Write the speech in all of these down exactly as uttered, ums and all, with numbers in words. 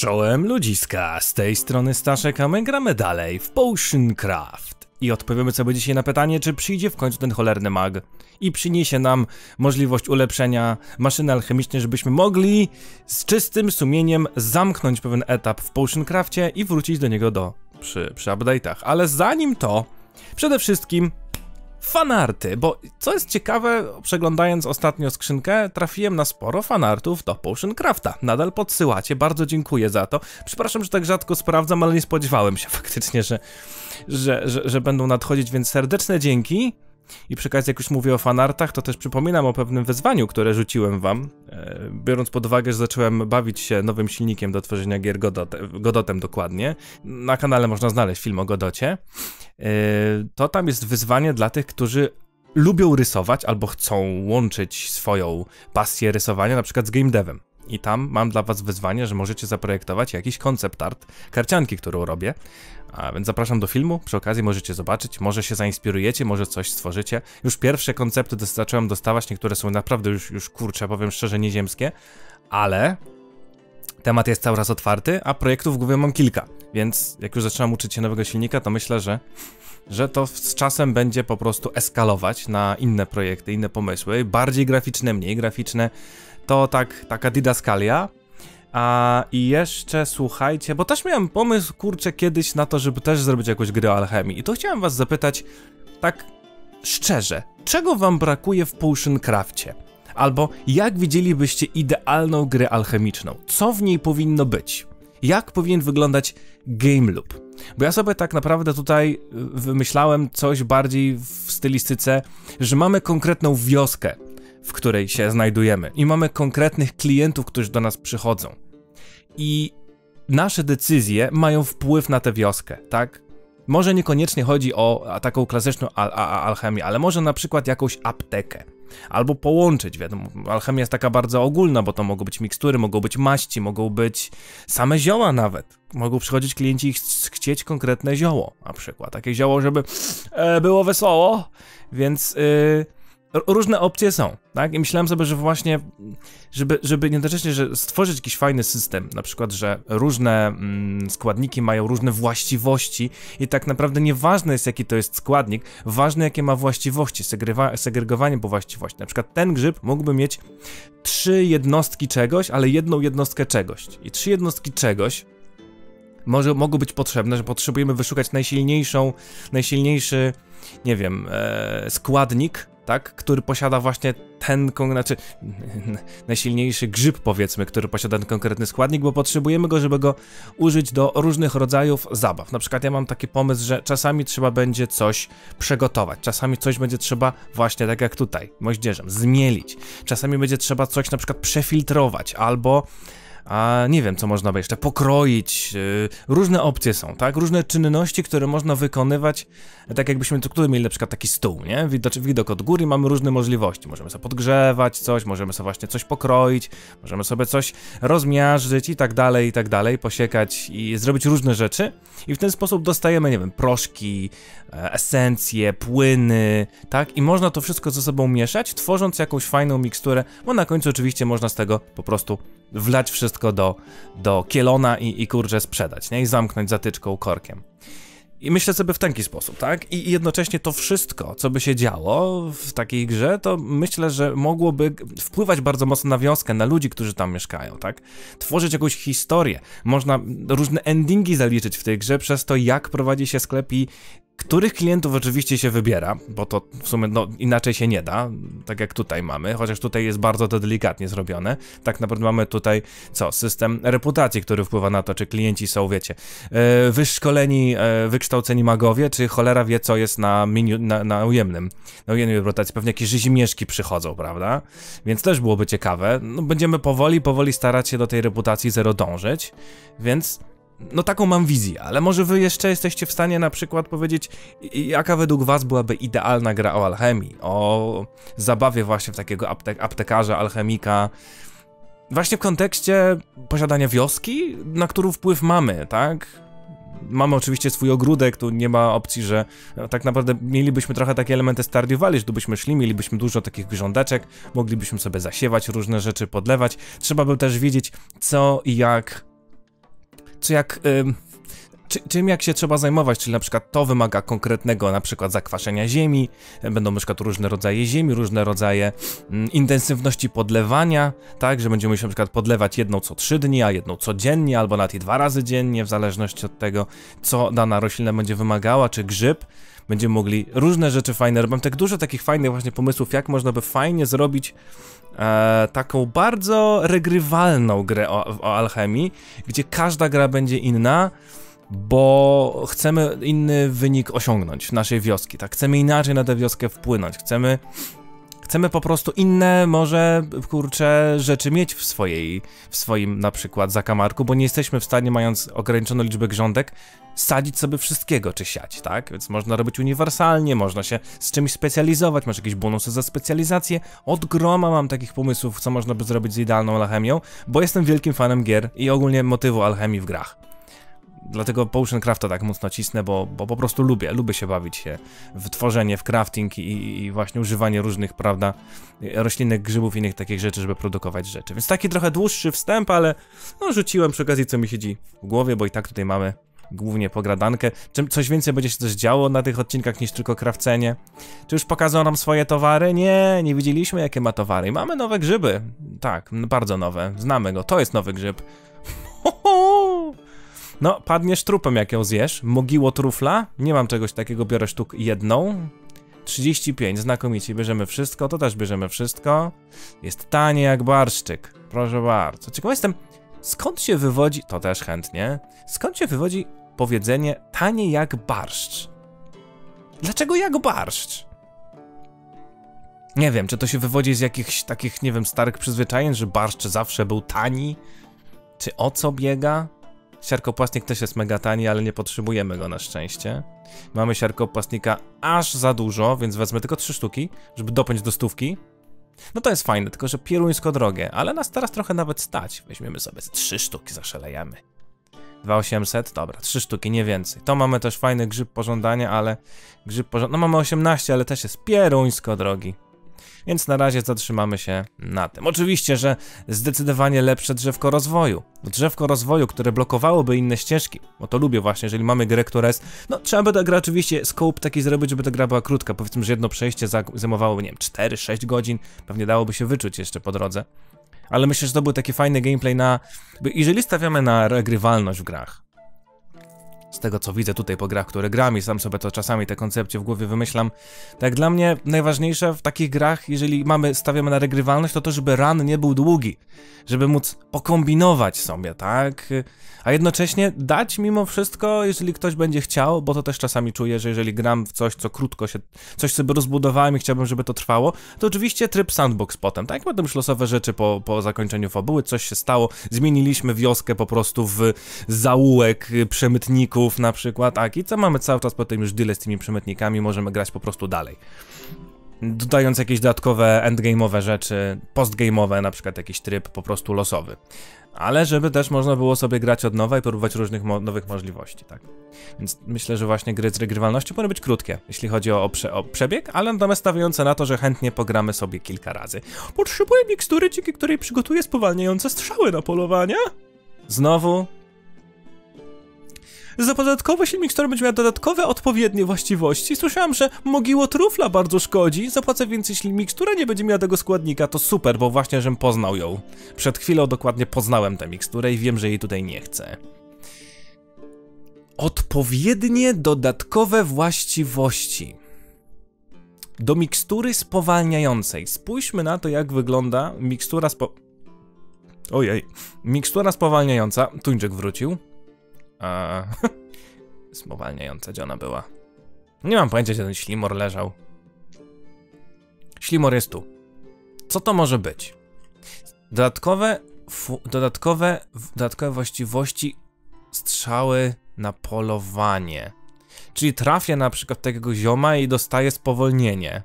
Czołem ludziska, z tej strony Staszek, a my gramy dalej w Potion Craft. I odpowiemy sobie dzisiaj na pytanie, czy przyjdzie w końcu ten cholerny mag i przyniesie nam możliwość ulepszenia maszyny alchemicznej, żebyśmy mogli z czystym sumieniem zamknąć pewien etap w Potion Craftie i wrócić do niego do, przy, przy update'ach. Ale zanim to, przede wszystkim fanarty, bo co jest ciekawe, przeglądając ostatnio skrzynkę, trafiłem na sporo fanartów do Potion Crafta. Nadal podsyłacie, bardzo dziękuję za to. Przepraszam, że tak rzadko sprawdzam, ale nie spodziewałem się faktycznie, że, że, że, że będą nadchodzić, więc serdeczne dzięki. I przy okazji, jak już mówię o fanartach, to też przypominam o pewnym wyzwaniu, które rzuciłem wam, biorąc pod uwagę, że zacząłem bawić się nowym silnikiem do tworzenia gier Godot, Godotem dokładnie. Na kanale można znaleźć film o Godocie. To tam jest wyzwanie dla tych, którzy lubią rysować albo chcą łączyć swoją pasję rysowania na przykład z game devem. I tam mam dla was wyzwanie, że możecie zaprojektować jakiś koncept art karcianki, którą robię. A więc zapraszam do filmu, przy okazji możecie zobaczyć, może się zainspirujecie, może coś stworzycie. Już pierwsze koncepty zacząłem dostawać, niektóre są naprawdę już, już kurczę, powiem szczerze, nieziemskie. Ale temat jest cały czas otwarty, a projektów w głowie mam kilka. Więc jak już zaczynam uczyć się nowego silnika, to myślę, że, że to z czasem będzie po prostu eskalować na inne projekty, inne pomysły. Bardziej graficzne, mniej graficzne. To tak, taka didaskalia. A i jeszcze słuchajcie, bo też miałem pomysł, kurczę, kiedyś na to, żeby też zrobić jakąś grę o alchemii. I to chciałem was zapytać tak szczerze, czego wam brakuje w Potion Craftie? Albo jak widzielibyście idealną grę alchemiczną? Co w niej powinno być? Jak powinien wyglądać game loop? Bo ja sobie tak naprawdę tutaj wymyślałem coś bardziej w stylistyce, że mamy konkretną wioskę, w której się znajdujemy i mamy konkretnych klientów, którzy do nas przychodzą. I nasze decyzje mają wpływ na tę wioskę, tak? Może niekoniecznie chodzi o taką klasyczną al al alchemię, ale może na przykład jakąś aptekę. Albo połączyć, wiadomo, alchemia jest taka bardzo ogólna, bo to mogą być mikstury, mogą być maści, mogą być same zioła nawet. Mogą przychodzić klienci i ch chcieć konkretne zioło, na przykład. Takie zioło, żeby e, było wesoło, więc... Yy... Różne opcje są, tak? I myślałem sobie, że właśnie, żeby, żeby jednocześnie że stworzyć jakiś fajny system, na przykład, że różne mm, składniki mają różne właściwości i tak naprawdę nieważne jest, jaki to jest składnik, ważne, jakie ma właściwości, segregowanie po właściwości. Na przykład ten grzyb mógłby mieć trzy jednostki czegoś, ale jedną jednostkę czegoś. I trzy jednostki czegoś może, mogą być potrzebne, że potrzebujemy wyszukać najsilniejszą, najsilniejszy, nie wiem, e, składnik, tak, który posiada właśnie ten, znaczy najsilniejszy grzyb, powiedzmy, który posiada ten konkretny składnik, bo potrzebujemy go, żeby go użyć do różnych rodzajów zabaw. Na przykład ja mam taki pomysł, że czasami trzeba będzie coś przygotować, czasami coś będzie trzeba właśnie, tak jak tutaj, moździerzem, zmielić, czasami będzie trzeba coś na przykład przefiltrować, albo a nie wiem, co można by jeszcze pokroić, yy, różne opcje są, tak? Różne czynności, które można wykonywać, tak jakbyśmy tu mieli na przykład taki stół, nie? Widok, widok od góry, mamy różne możliwości, możemy sobie podgrzewać coś, możemy sobie właśnie coś pokroić, możemy sobie coś rozmiażdżyć i tak dalej, i tak dalej, posiekać i zrobić różne rzeczy i w ten sposób dostajemy, nie wiem, proszki, esencje, płyny, tak? I można to wszystko ze sobą mieszać, tworząc jakąś fajną miksturę, bo na końcu oczywiście można z tego po prostu wlać wszystko do, do kielona i, i kurczę sprzedać, nie? I zamknąć zatyczką, korkiem. I myślę sobie w taki sposób, tak? I jednocześnie to wszystko, co by się działo w takiej grze, to myślę, że mogłoby wpływać bardzo mocno na wioskę, na ludzi, którzy tam mieszkają, tak? Tworzyć jakąś historię. Można różne endingi zaliczyć w tej grze przez to, jak prowadzi się sklep i których klientów oczywiście się wybiera, bo to w sumie no, inaczej się nie da, tak jak tutaj mamy, chociaż tutaj jest bardzo to delikatnie zrobione. Tak naprawdę mamy tutaj, co, system reputacji, który wpływa na to, czy klienci są, wiecie, yy, wyszkoleni, yy, wykształceni magowie, czy cholera wie, co jest na, minu, na, na ujemnym, na ujemnej reputacji. Pewnie jakieś rzezimieszki przychodzą, prawda? Więc też byłoby ciekawe. No, będziemy powoli, powoli starać się do tej reputacji zero dążyć, więc... No taką mam wizję, ale może wy jeszcze jesteście w stanie na przykład powiedzieć, jaka według was byłaby idealna gra o alchemii, o zabawie właśnie w takiego aptek aptekarza, alchemika, właśnie w kontekście posiadania wioski, na którą wpływ mamy, tak? Mamy oczywiście swój ogródek, tu nie ma opcji, że no, tak naprawdę mielibyśmy trochę takie elementy Stardew Valley, że tu byśmy szli, mielibyśmy dużo takich grządeczek, moglibyśmy sobie zasiewać różne rzeczy, podlewać, trzeba by też wiedzieć co i jak czy jak... Ym, czy, czym jak się trzeba zajmować, czyli na przykład to wymaga konkretnego na przykład zakwaszenia ziemi, będą na przykład różne rodzaje ziemi, różne rodzaje mm, intensywności podlewania, tak, że będziemy musieli na przykład podlewać jedną co trzy dni, a jedną codziennie, albo nawet i dwa razy dziennie, w zależności od tego, co dana roślina będzie wymagała, czy grzyb. Będziemy mogli różne rzeczy fajne, mam tak dużo takich fajnych właśnie pomysłów, jak można by fajnie zrobić e, taką bardzo regrywalną grę o, o alchemii, gdzie każda gra będzie inna, bo chcemy inny wynik osiągnąć naszej wioski, tak? Chcemy inaczej na tę wioskę wpłynąć, chcemy, chcemy po prostu inne, może, kurczę, rzeczy mieć w swojej, w swoim na przykład zakamarku, bo nie jesteśmy w stanie, mając ograniczoną liczbę grządek, sadzić sobie wszystkiego, czy siać, tak? Więc można robić uniwersalnie, można się z czymś specjalizować, masz jakieś bonusy za specjalizację. Od groma mam takich pomysłów, co można by zrobić z idealną alchemią, bo jestem wielkim fanem gier i ogólnie motywu alchemii w grach. Dlatego Potion Crafta tak mocno cisnę, bo, bo po prostu lubię, lubię się bawić się w tworzenie, w crafting i, i właśnie używanie różnych, prawda, roślinek, grzybów i innych takich rzeczy, żeby produkować rzeczy. Więc taki trochę dłuższy wstęp, ale no rzuciłem przy okazji, co mi siedzi w głowie, bo i tak tutaj mamy głównie pogradankę. Czym coś więcej będzie się też działo na tych odcinkach niż tylko krawcenie? Czy już pokazał nam swoje towary? Nie, nie widzieliśmy, jakie ma towary. I mamy nowe grzyby. Tak, bardzo nowe. Znamy go. To jest nowy grzyb. Ho, ho! No, padniesz trupem, jak ją zjesz. Mogiło trufla. Nie mam czegoś takiego, biorę sztuk jedną. trzydzieści pięć, znakomicie. Bierzemy wszystko, to też bierzemy wszystko. Jest tanie jak barszczyk. Proszę bardzo. Ciekawe jestem, skąd się wywodzi, to też chętnie, skąd się wywodzi powiedzenie tanie jak barszcz? Dlaczego jak barszcz? Nie wiem, czy to się wywodzi z jakichś takich, nie wiem, starych przyzwyczajeń, że barszcz zawsze był tani? Czy o co biega? Siarkopłastnik też jest mega tani, ale nie potrzebujemy go na szczęście. Mamy siarkopłastnika aż za dużo, więc wezmę tylko trzy sztuki, żeby dopiąć do stówki. No to jest fajne, tylko że pieruńsko drogie, ale nas teraz trochę nawet stać. Weźmiemy sobie trzy sztuki, zaszalejemy. dwa tysiące osiemset, dobra, trzy sztuki, nie więcej. To mamy też fajny grzyb pożądania, ale grzyb pożądania, no mamy osiemnaście, ale też jest pieruńsko drogi. Więc na razie zatrzymamy się na tym. Oczywiście, że zdecydowanie lepsze drzewko rozwoju. Drzewko rozwoju, które blokowałoby inne ścieżki. Bo to lubię właśnie, jeżeli mamy grę, która jest... No trzeba by ta gra oczywiście scope taki zrobić, żeby ta gra była krótka. Powiedzmy, że jedno przejście zajmowało, nie wiem, cztery sześć godzin. Pewnie dałoby się wyczuć jeszcze po drodze. Ale myślę, że to był taki fajny gameplay na... Jeżeli stawiamy na regrywalność w grach. Z tego, co widzę tutaj po grach, które gram i sam sobie to czasami te koncepcje w głowie wymyślam. Tak dla mnie najważniejsze w takich grach, jeżeli mamy, stawiamy na regrywalność, to to, żeby run nie był długi. Żeby móc pokombinować sobie, tak? A jednocześnie dać mimo wszystko, jeżeli ktoś będzie chciał, bo to też czasami czuję, że jeżeli gram w coś, co krótko się, coś sobie rozbudowałem i chciałbym, żeby to trwało, to oczywiście tryb sandbox potem, tak? Będą już losowe rzeczy po, po zakończeniu fabuły, coś się stało, zmieniliśmy wioskę po prostu w zaułek przemytników, na przykład, tak, i co mamy cały czas potem już deal z tymi przemytnikami, możemy grać po prostu dalej. Dodając jakieś dodatkowe endgame'owe rzeczy, postgame'owe, na przykład jakiś tryb po prostu losowy. Ale żeby też można było sobie grać od nowa i próbować różnych mo nowych możliwości, tak. Więc myślę, że właśnie gry z regrywalnością powinny być krótkie, jeśli chodzi o, o, prze o przebieg, ale natomiast stawiające na to, że chętnie pogramy sobie kilka razy. Potrzebuję mikstury, dzięki której przygotuję spowalniające strzały na polowania. Znowu... Zapodatkowa silnik, która będzie miała dodatkowe odpowiednie właściwości. Słyszałam, że mogiło trufla bardzo szkodzi. Zapłacę więcej silnik, która nie będzie miała tego składnika. To super, bo właśnie, żem poznał ją. Przed chwilą dokładnie poznałem tę miksturę i wiem, że jej tutaj nie chcę. Odpowiednie dodatkowe właściwości. Do mikstury spowalniającej. Spójrzmy na to, jak wygląda mikstura spo... Ojej. Mikstura spowalniająca. Tuńczyk wrócił. Eee, spowalniająca, gdzie ona była? Nie mam pojęcia, gdzie ten ślimor leżał. Ślimor jest tu. Co to może być? Dodatkowe, fu, dodatkowe, dodatkowe właściwości strzały na polowanie. Czyli trafię na przykład takiego zioma i dostaję spowolnienie.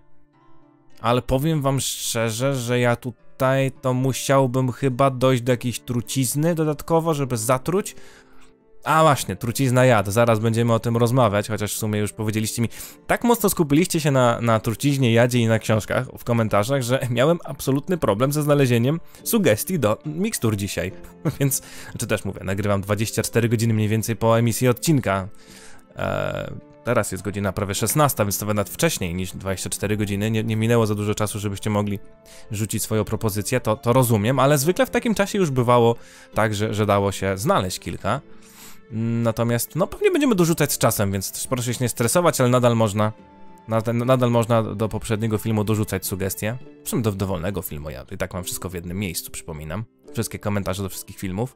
Ale powiem wam szczerze, że ja tutaj to musiałbym chyba dojść do jakiejś trucizny dodatkowo, żeby zatruć. A właśnie, trucizna jad, zaraz będziemy o tym rozmawiać, chociaż w sumie już powiedzieliście mi, tak mocno skupiliście się na, na truciźnie, jadzie i na książkach w komentarzach, że miałem absolutny problem ze znalezieniem sugestii do mikstur dzisiaj. Więc, czy też mówię, nagrywam dwadzieścia cztery godziny mniej więcej po emisji odcinka. Eee, teraz jest godzina prawie szesnasta, więc to nawet wcześniej niż dwadzieścia cztery godziny, nie, nie minęło za dużo czasu, żebyście mogli rzucić swoją propozycję, to, to rozumiem, ale zwykle w takim czasie już bywało tak, że, że dało się znaleźć kilka. Natomiast, no pewnie będziemy dorzucać z czasem, więc proszę się nie stresować, ale nadal można nadal, nadal można do poprzedniego filmu dorzucać sugestie. Przy czym do dowolnego filmu, ja i tak mam wszystko w jednym miejscu, przypominam. Wszystkie komentarze do wszystkich filmów.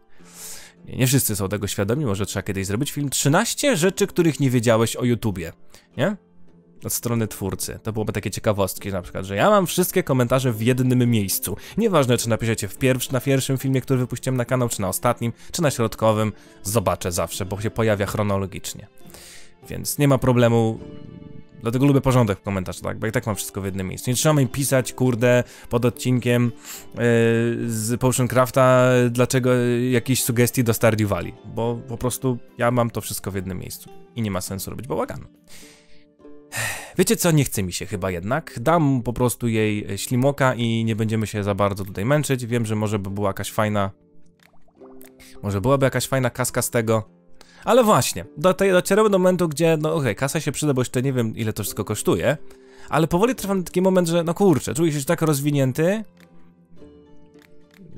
Nie, nie wszyscy są tego świadomi, może trzeba kiedyś zrobić film trzynaście rzeczy, których nie wiedziałeś o YouTubie, nie? Od strony twórcy. To byłoby takie ciekawostki, na przykład, że ja mam wszystkie komentarze w jednym miejscu. Nieważne, czy napiszecie w pierw, na pierwszym filmie, który wypuściłem na kanał, czy na ostatnim, czy na środkowym. Zobaczę zawsze, bo się pojawia chronologicznie. Więc nie ma problemu. Dlatego lubię porządek w komentarzu, tak? Bo i tak mam wszystko w jednym miejscu. Nie trzeba mi pisać, kurde, pod odcinkiem yy, z Potion Crafta, dlaczego yy, jakiejś sugestii do Stardew Valley. Bo po prostu ja mam to wszystko w jednym miejscu. I nie ma sensu robić bałaganu. Wiecie co, nie chce mi się chyba jednak, dam po prostu jej ślimoka i nie będziemy się za bardzo tutaj męczyć. Wiem, że może by była jakaś fajna, może byłaby jakaś fajna kaska z tego, ale właśnie, do tej, docieramy do momentu, gdzie no okej, okay, kasa się przyda, bo jeszcze nie wiem, ile to wszystko kosztuje, ale powoli trwam taki moment, że no kurczę, czuję się tak rozwinięty.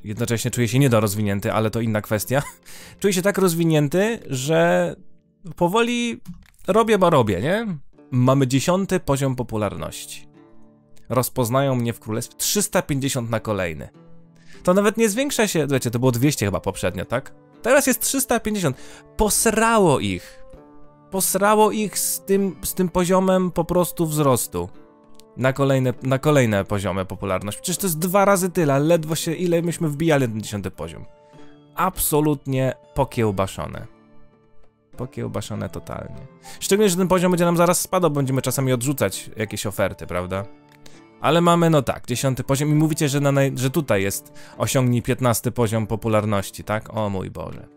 Jednocześnie czuję się niedorozwinięty, ale to inna kwestia. Czuję się tak rozwinięty, że powoli robię, bo robię, nie? Mamy dziesiąty poziom popularności. Rozpoznają mnie w królestwie trzysta pięćdziesiąt na kolejny. To nawet nie zwiększa się, wiecie, to było dwieście chyba poprzednio, tak? Teraz jest trzysta pięćdziesiąt. Posrało ich. Posrało ich z tym, z tym poziomem po prostu wzrostu. Na kolejne, na kolejne poziomy popularności. Przecież to jest dwa razy tyle, ledwo się, ile myśmy wbijali na dziesiąty poziom. Absolutnie pokiełbaszone. Pokiełbaszone totalnie. Szczególnie, że ten poziom będzie nam zaraz spadał, będziemy czasami odrzucać jakieś oferty, prawda? Ale mamy, no tak, dziesiąty poziom i mówicie, że, na naj... że tutaj jest osiągnij piętnasty poziom popularności, tak? O mój Boże.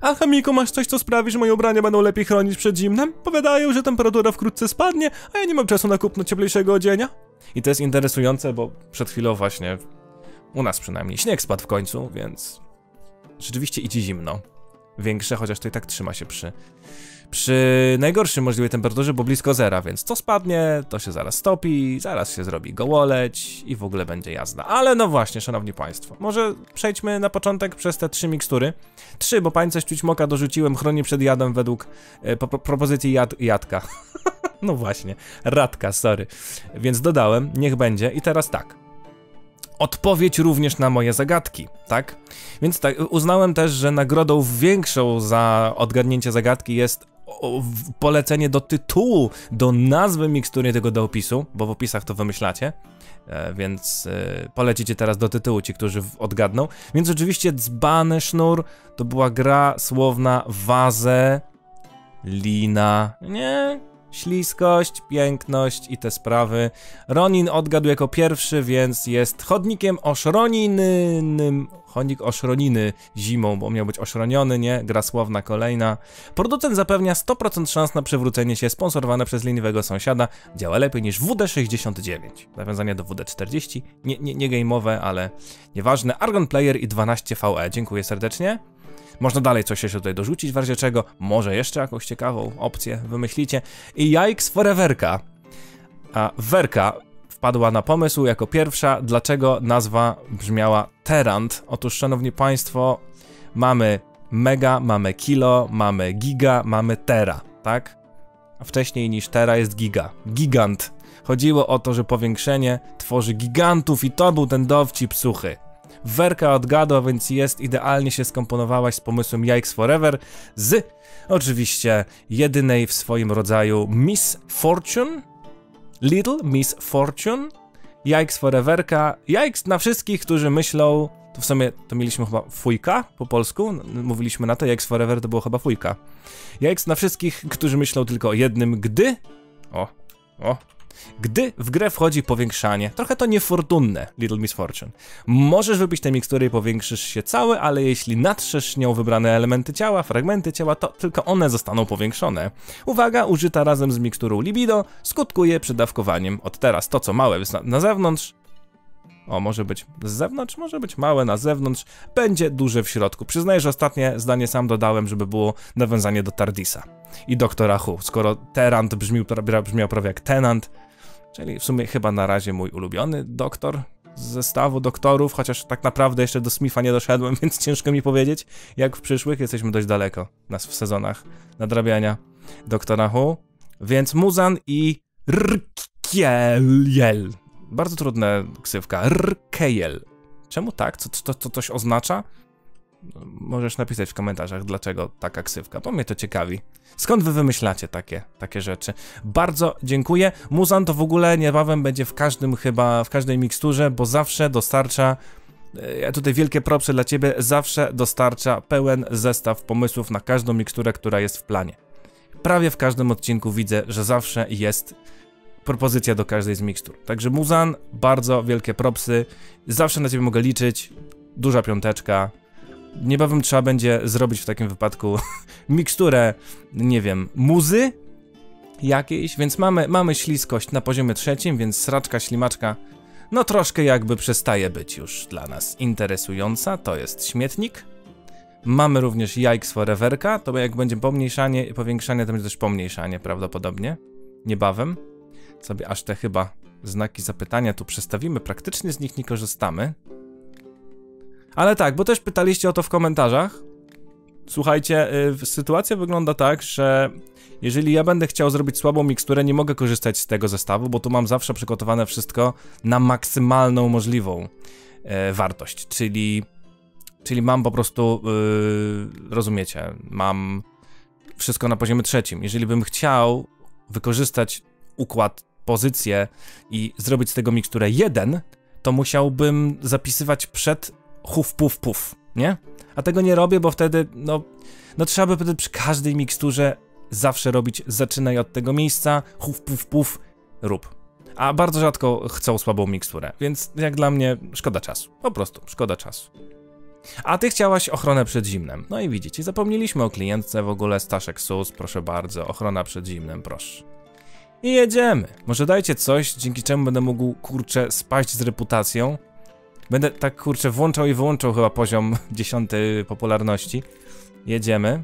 A chamiku, masz coś, co sprawi, że moje ubrania będą lepiej chronić przed zimnem? Powiadają, że temperatura wkrótce spadnie, a ja nie mam czasu na kupno cieplejszego odzienia. I to jest interesujące, bo przed chwilą właśnie, u nas przynajmniej, śnieg spadł w końcu, więc rzeczywiście idzie zimno. Większe, chociaż to i tak trzyma się przy, przy najgorszym możliwej temperaturze, bo blisko zera, więc co spadnie, to się zaraz topi, zaraz się zrobi gołoleć i w ogóle będzie jazda. Ale no właśnie, szanowni państwo, może przejdźmy na początek przez te trzy mikstury. Trzy, bo pańce ściućmoka dorzuciłem, chroni przed jadem według e, po, propozycji jad, jadka. No właśnie, radka, sorry. Więc dodałem, niech będzie i teraz tak. Odpowiedź również na moje zagadki, tak? Więc tak, uznałem też, że nagrodą większą za odgadnięcie zagadki jest polecenie do tytułu, do nazwy mikstury, tego do opisu, bo w opisach to wymyślacie, więc polecicie teraz do tytułu ci, którzy odgadną. Więc oczywiście dzbany sznur to była gra słowna wazę, lina, nie? Śliskość, piękność i te sprawy. Ronin odgadł jako pierwszy, więc jest chodnikiem oszroninym. Chodnik oszroniny zimą, bo miał być oszroniony, nie? Gra sławna kolejna. Producent zapewnia sto procent szans na przywrócenie się, sponsorowane przez leniwego sąsiada. Działa lepiej niż WD sześćdziesiąt dziewięć. Nawiązanie do WD czterdzieści. Nie, nie, nie game'owe, ale nieważne. Argon Player i dwanaście V E. Dziękuję serdecznie. Można dalej coś jeszcze tutaj dorzucić, w razie czego może jeszcze jakąś ciekawą opcję wymyślicie. I Yikes Foreverka. A Werka wpadła na pomysł jako pierwsza, dlaczego nazwa brzmiała Tennant. Otóż, szanowni państwo, mamy mega, mamy kilo, mamy giga, mamy tera, tak? A wcześniej niż tera jest giga. Gigant. Chodziło o to, że powiększenie tworzy gigantów i to był ten dowcip suchy. Werka odgadła, więc jest, idealnie się skomponowałaś z pomysłem Yikes Forever z, oczywiście, jedynej w swoim rodzaju Miss Fortune, Little Miss Fortune, Yikes Foreverka, Yikes na wszystkich, którzy myślą, to w sumie to mieliśmy chyba fujka po polsku, mówiliśmy na to, Yikes Forever to było chyba fujka, Yikes na wszystkich, którzy myślą tylko o jednym, gdy, o, o, gdy w grę wchodzi powiększanie. Trochę to niefortunne, Little Misfortune. Możesz wypić tę miksturę i powiększysz się cały, ale jeśli natrzesz nią wybrane elementy ciała, fragmenty ciała, to tylko one zostaną powiększone. Uwaga, użyta razem z miksturą libido skutkuje przedawkowaniem. Od teraz to, co małe jest na, na zewnątrz, o, może być z zewnątrz, może być małe na zewnątrz, będzie duże w środku. Przyznaję, że ostatnie zdanie sam dodałem, żeby było nawiązanie do Tardisa i Doktora Who, skoro Tennant brzmił, brzmiał prawie jak Tennant, czyli w sumie chyba na razie mój ulubiony doktor z zestawu doktorów, chociaż tak naprawdę jeszcze do Smitha nie doszedłem, więc ciężko mi powiedzieć, jak w przyszłych, jesteśmy dość daleko nas w sezonach nadrabiania Doktora Who, więc Muzan i Rkiel. Bardzo trudna ksywka. Rkejel. Czemu tak? Co to, to coś oznacza? Możesz napisać w komentarzach, dlaczego taka ksywka, bo mnie to ciekawi. Skąd wy wymyślacie takie, takie rzeczy? Bardzo dziękuję. Muzan to w ogóle niebawem będzie w każdym chyba, w każdej miksturze, bo zawsze dostarcza... Ja tutaj wielkie propsy dla ciebie. Zawsze dostarcza pełen zestaw pomysłów na każdą miksturę, która jest w planie. Prawie w każdym odcinku widzę, że zawsze jest... propozycja do każdej z mikstur. Także Muzan, bardzo wielkie propsy. Zawsze na ciebie mogę liczyć. Duża piąteczka. Niebawem trzeba będzie zrobić w takim wypadku miksturę, nie wiem, muzy jakiejś, więc mamy, mamy śliskość na poziomie trzecim, więc sraczka, ślimaczka, no troszkę jakby przestaje być już dla nas interesująca. To jest śmietnik. Mamy również Yikes Foreverka, to jak będzie pomniejszanie i powiększanie, to będzie też pomniejszanie prawdopodobnie. Niebawem. Sobie aż te chyba znaki zapytania tu przestawimy, praktycznie z nich nie korzystamy. Ale tak, bo też pytaliście o to w komentarzach. Słuchajcie, yy, sytuacja wygląda tak, że jeżeli ja będę chciał zrobić słabą miksturę, nie mogę korzystać z tego zestawu, bo tu mam zawsze przygotowane wszystko na maksymalną możliwą yy, wartość, czyli, czyli mam po prostu, yy, rozumiecie, mam wszystko na poziomie trzecim. Jeżeli bym chciał wykorzystać układ, pozycję i zrobić z tego miksturę jeden, to musiałbym zapisywać przed huf, puf, puf, nie? A tego nie robię, bo wtedy, no, no trzeba by wtedy przy każdej miksturze zawsze robić zaczynaj od tego miejsca, huf, puf, puf, rób. A bardzo rzadko chcą słabą miksturę, więc jak dla mnie szkoda czasu, po prostu szkoda czasu. A ty chciałaś ochronę przed zimnem, no i widzicie, zapomnieliśmy o klientce w ogóle, Staszek Sus, proszę bardzo, ochrona przed zimnem, proszę. I jedziemy. Może dajcie coś, dzięki czemu będę mógł, kurczę, spaść z reputacją. Będę tak, kurczę, włączał i wyłączał chyba poziom dziesiąty popularności. Jedziemy.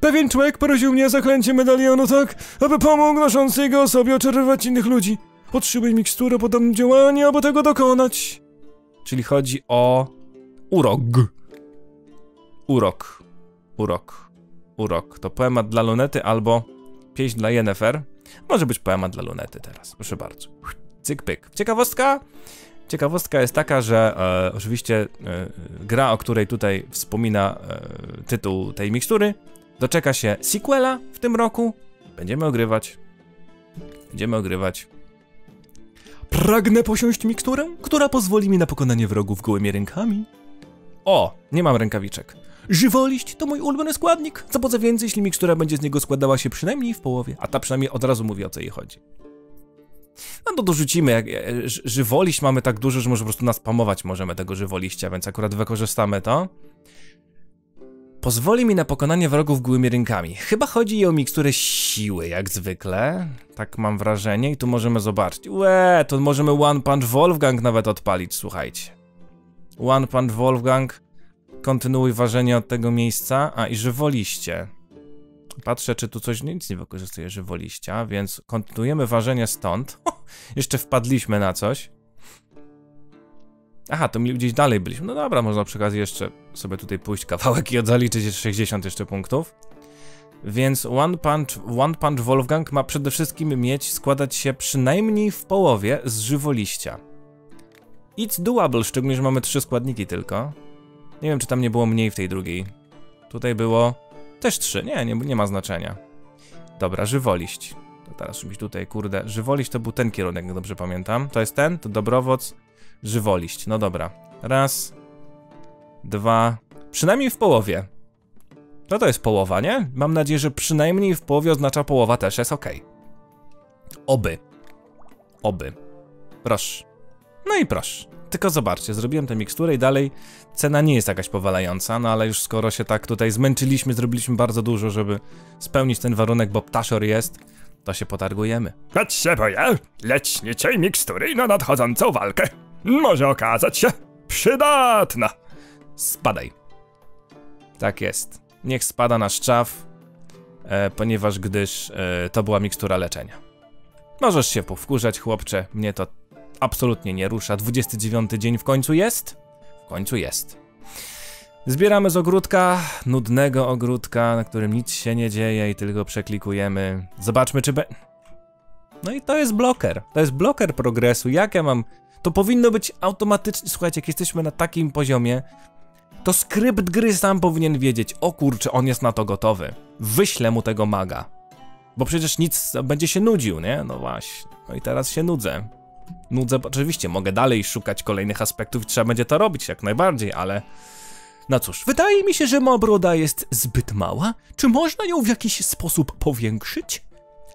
Pewien człowiek poraził mnie zaklęciem medalionu tak, aby pomógł noszący jego osobie oczarować innych ludzi. Otrzymuj miksturę, podam działanie, aby tego dokonać. Czyli chodzi o... urok. Urok. Urok. Urok. To poemat dla Lunety albo pieśń dla Yennefer. Może być poemat dla Lunety teraz, proszę bardzo. Cyk pyk. Ciekawostka? Ciekawostka jest taka, że e, oczywiście e, gra, o której tutaj wspomina e, tytuł tej mikstury, doczeka się sequela w tym roku. Będziemy ogrywać. Będziemy ogrywać. Pragnę posiąść miksturę, która pozwoli mi na pokonanie wrogów gołymi rękami. O, nie mam rękawiczek. Żywoliść to mój ulubiony składnik. Co poza więcej, jeśli mikstura będzie z niego składała się przynajmniej w połowie. A ta przynajmniej od razu mówi, o co jej chodzi. No to dorzucimy. Jak, żywoliść mamy tak dużo, że może po prostu naspamować możemy tego żywoliścia, więc akurat wykorzystamy to. Pozwoli mi na pokonanie wrogów gołymi rękami. Chyba chodzi jej o miksturę siły, jak zwykle. Tak mam wrażenie i tu możemy zobaczyć. Łe, tu możemy One Punch Wolfgang nawet odpalić, słuchajcie. One Punch Wolfgang. Kontynuuj ważenie od tego miejsca. A i żywoliście. Patrzę, czy tu coś, nic nie wykorzystuje żywoliścia, więc kontynuujemy ważenie stąd. O, jeszcze wpadliśmy na coś. Aha, to gdzieś dalej byliśmy. No dobra, można przy okazji jeszcze sobie tutaj pójść kawałek i zaliczyć sześćdziesiąt jeszcze punktów. Więc One Punch, One Punch Wolfgang ma przede wszystkim mieć, składać się przynajmniej w połowie z żywoliścia. It's doable, szczególnie, że mamy trzy składniki tylko. Nie wiem, czy tam nie było mniej w tej drugiej. Tutaj było też trzy. Nie, nie, nie ma znaczenia. Dobra, żywoliść. To teraz mi tutaj, kurde. Żywoliść to był ten kierunek, jak dobrze pamiętam. To jest ten, to dobrowoc. Żywoliść. No dobra. Raz. Dwa. Przynajmniej w połowie. No to jest połowa, nie? Mam nadzieję, że przynajmniej w połowie oznacza połowa też jest ok. Oby. Oby. Proszę. No i proszę. Tylko zobaczcie, zrobiłem tę miksturę i dalej cena nie jest jakaś powalająca, no ale już skoro się tak tutaj zmęczyliśmy, zrobiliśmy bardzo dużo, żeby spełnić ten warunek, bo ptaszor jest, to się potargujemy. Lecz się boję, leśniczej mikstury na nadchodzącą walkę. Może okazać się przydatna. Spadaj. Tak jest. Niech spada nasz czaw, e, ponieważ gdyż e, to była mikstura leczenia. Możesz się powkurzać, chłopcze, mnie to absolutnie nie rusza. dwudziesty dziewiąty dzień w końcu jest? W końcu jest. Zbieramy z ogródka, nudnego ogródka, na którym nic się nie dzieje i tylko przeklikujemy. Zobaczmy, czy be... No i to jest bloker. To jest bloker progresu. Jak ja mam... To powinno być automatycznie... Słuchajcie, jak jesteśmy na takim poziomie, to skrypt gry sam powinien wiedzieć. O kurczę, on jest na to gotowy. Wyślę mu tego maga. Bo przecież nic... Będzie się nudził, nie? No właśnie. No i teraz się nudzę. Nudzę, oczywiście mogę dalej szukać kolejnych aspektów i trzeba będzie to robić jak najbardziej, ale no cóż, wydaje mi się, że moja broda jest zbyt mała. Czy można ją w jakiś sposób powiększyć?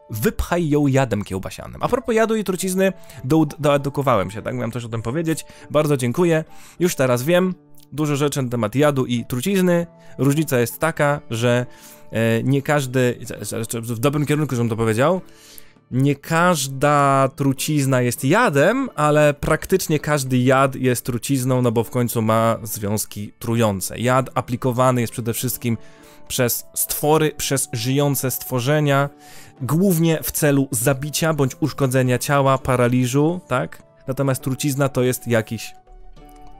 Wypchaj ją jadem kiełbasianym. A propos jadu i trucizny, do, doedukowałem się, tak? Miałem coś o tym powiedzieć. Bardzo dziękuję. Już teraz wiem dużo rzeczy na temat jadu i trucizny. Różnica jest taka, że e, nie każdy, w dobrym kierunku, żebym to powiedział, nie każda trucizna jest jadem, ale praktycznie każdy jad jest trucizną, no bo w końcu ma związki trujące. Jad aplikowany jest przede wszystkim przez stwory, przez żyjące stworzenia, głównie w celu zabicia bądź uszkodzenia ciała, paraliżu, tak? Natomiast trucizna to jest jakiś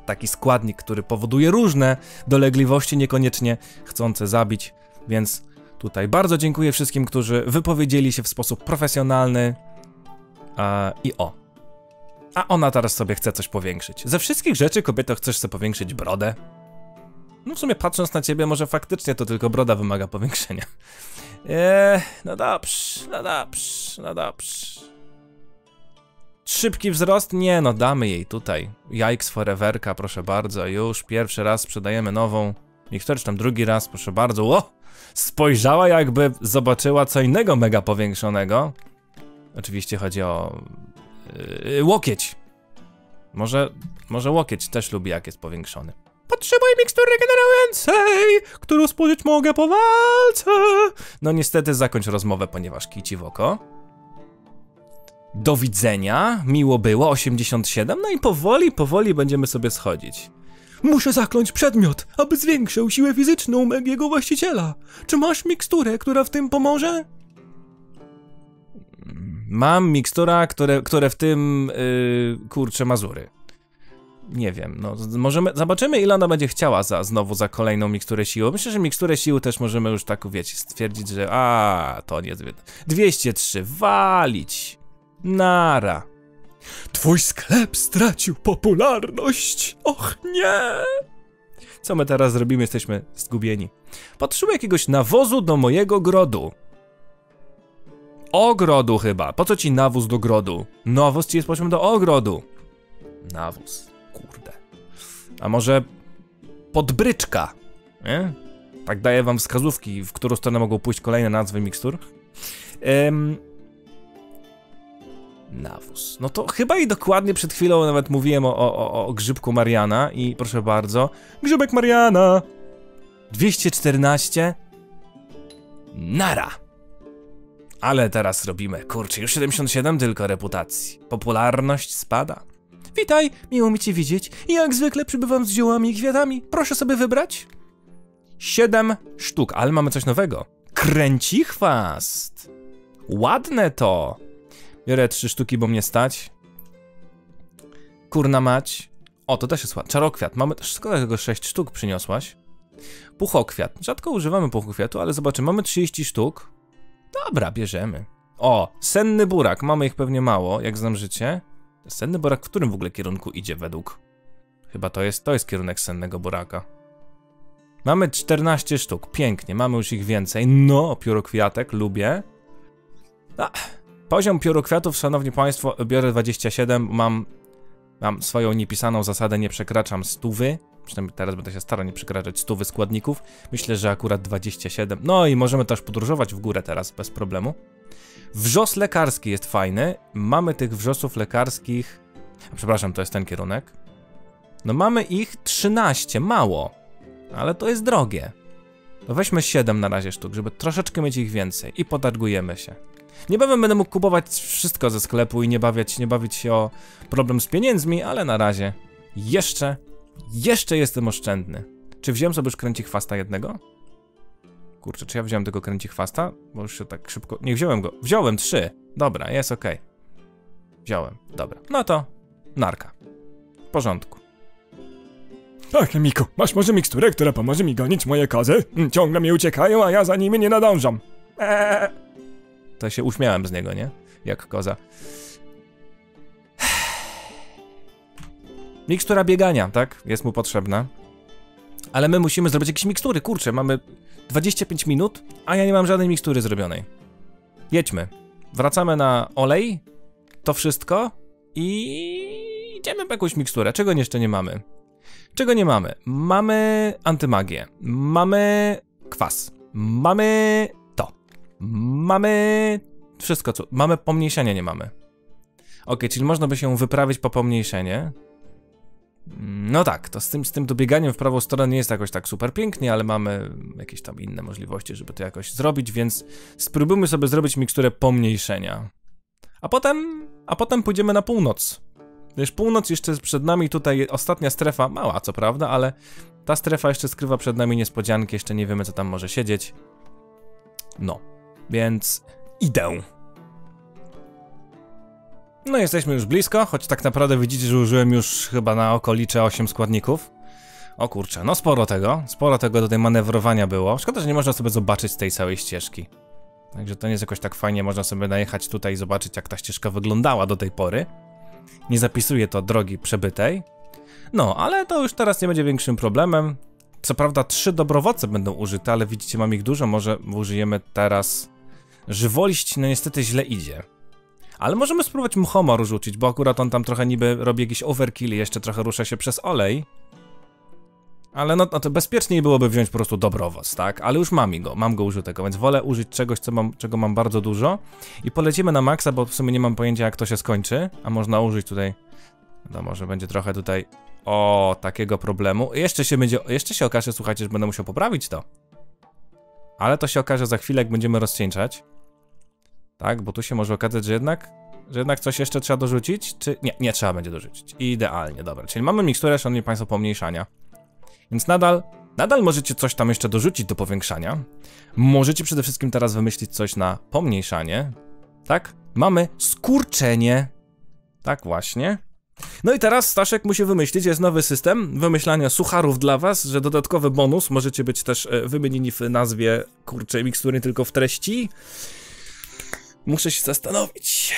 taki składnik, który powoduje różne dolegliwości, niekoniecznie chcące zabić, więc... Tutaj bardzo dziękuję wszystkim, którzy wypowiedzieli się w sposób profesjonalny. A, I o. A ona teraz sobie chce coś powiększyć. Ze wszystkich rzeczy, kobieto, chcesz sobie powiększyć brodę? No w sumie patrząc na ciebie, może faktycznie to tylko broda wymaga powiększenia. Eee, no dobrze, no dobrze, no dobrze. Szybki wzrost? Nie, no damy jej tutaj. Jajks foreverka, proszę bardzo, już. Pierwszy raz sprzedajemy nową. Niech też tam drugi raz, proszę bardzo. O! Spojrzała, jakby zobaczyła co innego mega powiększonego. Oczywiście chodzi o... Yy, łokieć. Może... Może łokieć też lubi, jak jest powiększony. Potrzebuję mikstury regenerującej, którą spożyć mogę po walce. No niestety zakończ rozmowę, ponieważ kij ci w oko. Do widzenia. Miło było. osiemdziesiąt siedem. No i powoli, powoli będziemy sobie schodzić. Muszę zakląć przedmiot, aby zwiększył siłę fizyczną jego właściciela. Czy masz miksturę, która w tym pomoże? Mam mikstura, które, które w tym... Yy, kurczę, mazury. Nie wiem, no możemy... Zobaczymy, ile ona będzie chciała za, znowu za kolejną miksturę siły. Myślę, że miksturę siły też możemy już tak, wiecie, stwierdzić, że... A, to nie... dwieście trzy, walić. Nara. Twój sklep stracił popularność. Och nie. Co my teraz zrobimy? Jesteśmy zgubieni. Potrzebuję jakiegoś nawozu do mojego grodu. Ogrodu chyba. Po co ci nawóz do grodu? Nawóz ci jest potrzebny do ogrodu. Nawóz. Kurde. A może podbryczka? Nie? Tak daję wam wskazówki, w którą stronę mogą pójść kolejne nazwy mikstur. Ym... Nawóz. No to chyba i dokładnie przed chwilą nawet mówiłem o, o, o grzybku Mariana i proszę bardzo. Grzybek Mariana! dwieście czternaście. Nara! Ale teraz robimy, kurczę, już siedemdziesiąt siedem tylko reputacji. Popularność spada. Witaj, miło mi cię widzieć. Jak zwykle przybywam z ziołami i kwiatami. Proszę sobie wybrać. siedem sztuk, ale mamy coś nowego. Kręcichwast! Ładne to! Biorę trzy sztuki, bo mnie stać. Kurna mać. O, to też jest ładne. Czarokwiat. Mamy też skoro tego sześć sztuk przyniosłaś. Puchokwiat. Rzadko używamy puchokwiatu, ale zobaczymy. Mamy trzydzieści sztuk. Dobra, bierzemy. O, senny burak. Mamy ich pewnie mało, jak znam życie. Senny burak w którym w ogóle kierunku idzie według? Chyba to jest, to jest kierunek sennego buraka. Mamy czternaście sztuk. Pięknie. Mamy już ich więcej. No, piórokwiatek. Lubię. Ach. Poziom piórokwiatów, szanowni państwo, biorę dwadzieścia siedem, mam, mam swoją niepisaną zasadę, nie przekraczam stówy, przynajmniej teraz będę się starał nie przekraczać stówy składników, myślę, że akurat dwadzieścia siedem, no i możemy też podróżować w górę teraz bez problemu. Wrzos lekarski jest fajny. Mamy tych wrzosów lekarskich... Przepraszam, to jest ten kierunek. No mamy ich trzynaście, mało. Ale to jest drogie. To weźmy siedem na razie sztuk, żeby troszeczkę mieć ich więcej. I potargujemy się. Niebawem będę mógł kupować wszystko ze sklepu i nie bawić, nie bawić się o problem z pieniędzmi, ale na razie jeszcze, jeszcze jestem oszczędny. Czy wziąłem sobie już kręcichwasta jednego? Kurczę, czy ja wziąłem tego kręcichwasta? Bo już się tak szybko... Nie wziąłem go. Wziąłem trzy. Dobra, jest okej. Wziąłem. Dobra. No to narka. W porządku. Ach, Miku, masz może miksturę, która pomoże mi gonić moje kozy? Ciągle mi uciekają, a ja za nimi nie nadążam. Eee. To się uśmiałem z niego, nie? Jak koza. Mikstura biegania, tak? Jest mu potrzebna. Ale my musimy zrobić jakieś mikstury, kurczę, mamy dwadzieścia pięć minut, a ja nie mam żadnej mikstury zrobionej. Jedźmy. Wracamy na olej, to wszystko i idziemy po jakąś miksturę. Czego jeszcze nie mamy? Czego nie mamy? Mamy antymagię, mamy kwas, mamy to, mamy wszystko co... Mamy pomniejszenie, nie mamy. Ok, czyli można by się wyprawić po pomniejszenie. No tak, to z tym, z tym dobieganiem w prawą stronę nie jest jakoś tak super pięknie, ale mamy jakieś tam inne możliwości, żeby to jakoś zrobić, więc spróbujmy sobie zrobić miksturę pomniejszenia. A potem, a potem pójdziemy na północ. Wiesz, północ jeszcze jest przed nami, tutaj ostatnia strefa, mała co prawda, ale ta strefa jeszcze skrywa przed nami niespodzianki, jeszcze nie wiemy co tam może siedzieć. No, więc idę. No jesteśmy już blisko, choć tak naprawdę widzicie, że użyłem już chyba na okolicze osiem składników. O kurczę, no sporo tego, sporo tego tutaj manewrowania było. Szkoda, że nie można sobie zobaczyć tej całej ścieżki. Także to nie jest jakoś tak fajnie, można sobie najechać tutaj i zobaczyć jak ta ścieżka wyglądała do tej pory. Nie zapisuje to drogi przebytej. No, ale to już teraz nie będzie większym problemem. Co prawda trzy dobrowoce będą użyte, ale widzicie, mam ich dużo, może użyjemy teraz... Żywoliść, no niestety źle idzie. Ale możemy spróbować muchomoru rzucić, bo akurat on tam trochę niby robi jakiś overkill i jeszcze trochę rusza się przez olej. Ale no, no to bezpieczniej byłoby wziąć po prostu dobrowoc, tak? Ale już mam go, mam go użytego, więc wolę użyć czegoś, co mam, czego mam bardzo dużo. I polecimy na maksa, bo w sumie nie mam pojęcia jak to się skończy. A można użyć tutaj, no może będzie trochę tutaj, o, takiego problemu. Jeszcze się będzie, jeszcze się okaże, słuchajcie, że będę musiał poprawić to. Ale to się okaże za chwilę, jak będziemy rozcieńczać. Tak, bo tu się może okazać, że jednak, że jednak coś jeszcze trzeba dorzucić, czy... Nie, nie trzeba będzie dorzucić. Idealnie, dobra. Czyli mamy miksturę, szanowni państwo, pomniejszania. Więc nadal, nadal możecie coś tam jeszcze dorzucić do powiększania. Możecie przede wszystkim teraz wymyślić coś na pomniejszanie. Tak? Mamy skurczenie. Tak właśnie. No i teraz Staszek musi wymyślić, jest nowy system wymyślania sucharów dla was, że dodatkowy bonus, możecie być też wymienieni w nazwie, kurczę, mikstury, tylko w treści. Muszę się zastanowić.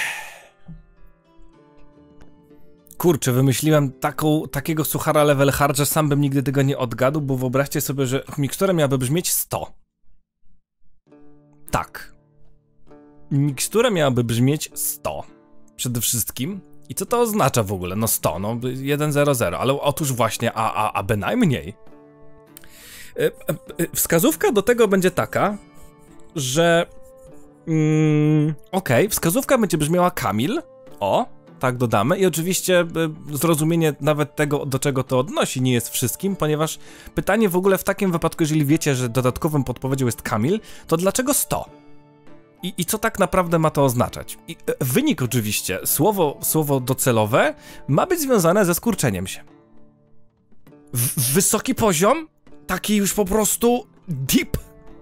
Kurczę, wymyśliłem taką, takiego suchara level hard, że sam bym nigdy tego nie odgadł, bo wyobraźcie sobie, że mikstura miałaby brzmieć sto. Tak. Mikstura miałaby brzmieć sto. Przede wszystkim. I co to oznacza w ogóle? No sto, no jeden zero zero, ale otóż właśnie, a, a, a bynajmniej. Wskazówka do tego będzie taka, że... Mm, Okej, okay. Wskazówka będzie brzmiała Kamil. O, tak dodamy. I oczywiście y, zrozumienie nawet tego, do czego to odnosi, nie jest wszystkim, ponieważ pytanie w ogóle w takim wypadku, jeżeli wiecie, że dodatkowym podpowiedzią jest Kamil, to dlaczego sto? I, i co tak naprawdę ma to oznaczać? I, y, wynik oczywiście, słowo, słowo docelowe ma być związane ze skurczeniem się. W, wysoki poziom, taki już po prostu deep.